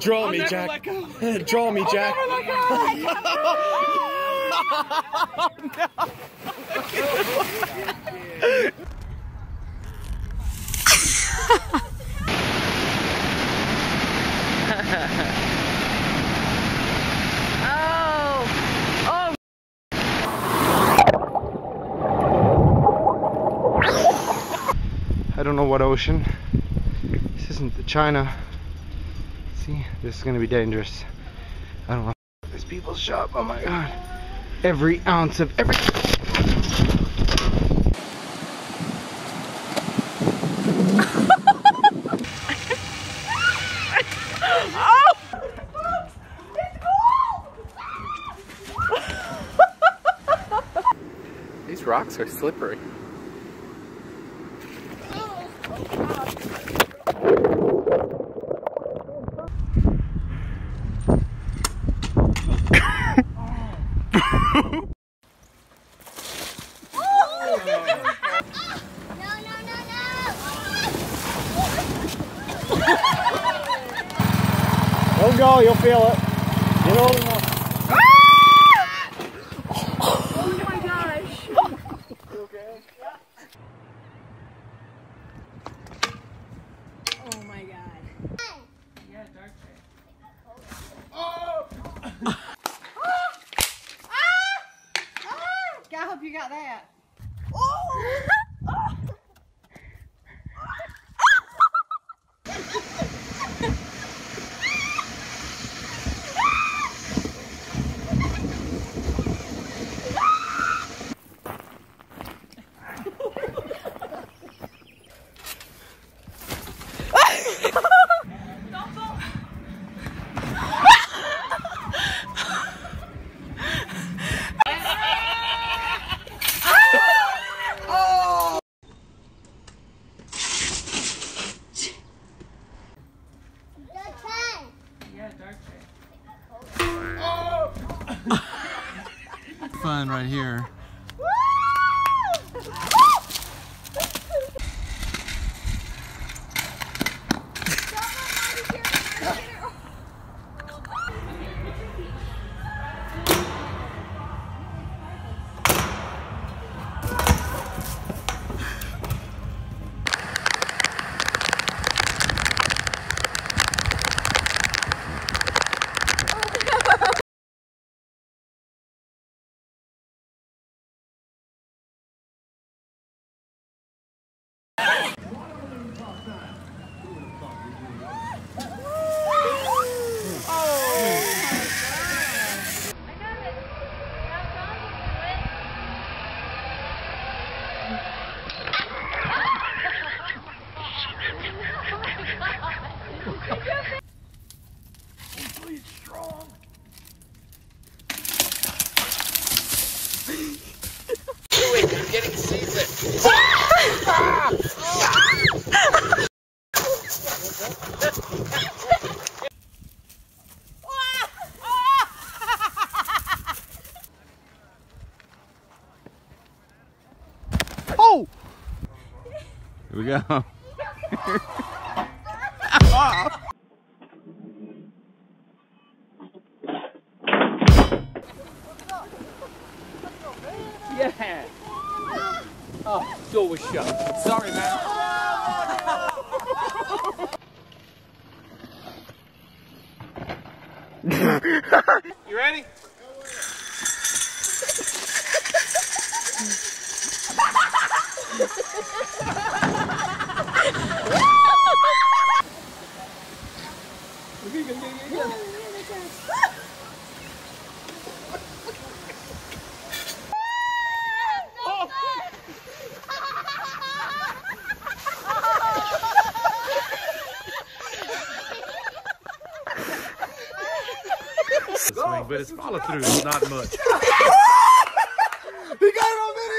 Draw me, Jack. Draw me, Jack. Oh, no. Oh, I don't know what ocean. This isn't the China. See, this is gonna be dangerous. I don't know. This people's shop. Oh my god. Every ounce of every. Oh! It's cold! These rocks are slippery. Don't go, you'll feel it. Get old enough. Ah! Oh my gosh. You okay? Yeah. Oh my god. Yeah, dark hair. Oh! Ah! Ah! I hope you got that. Oh! Oh! Fun right here. Oh! Here we go. Yeah. Oh, door was shut. Sorry, man. You ready? Swing, but it's follow through, not much. He got it on video.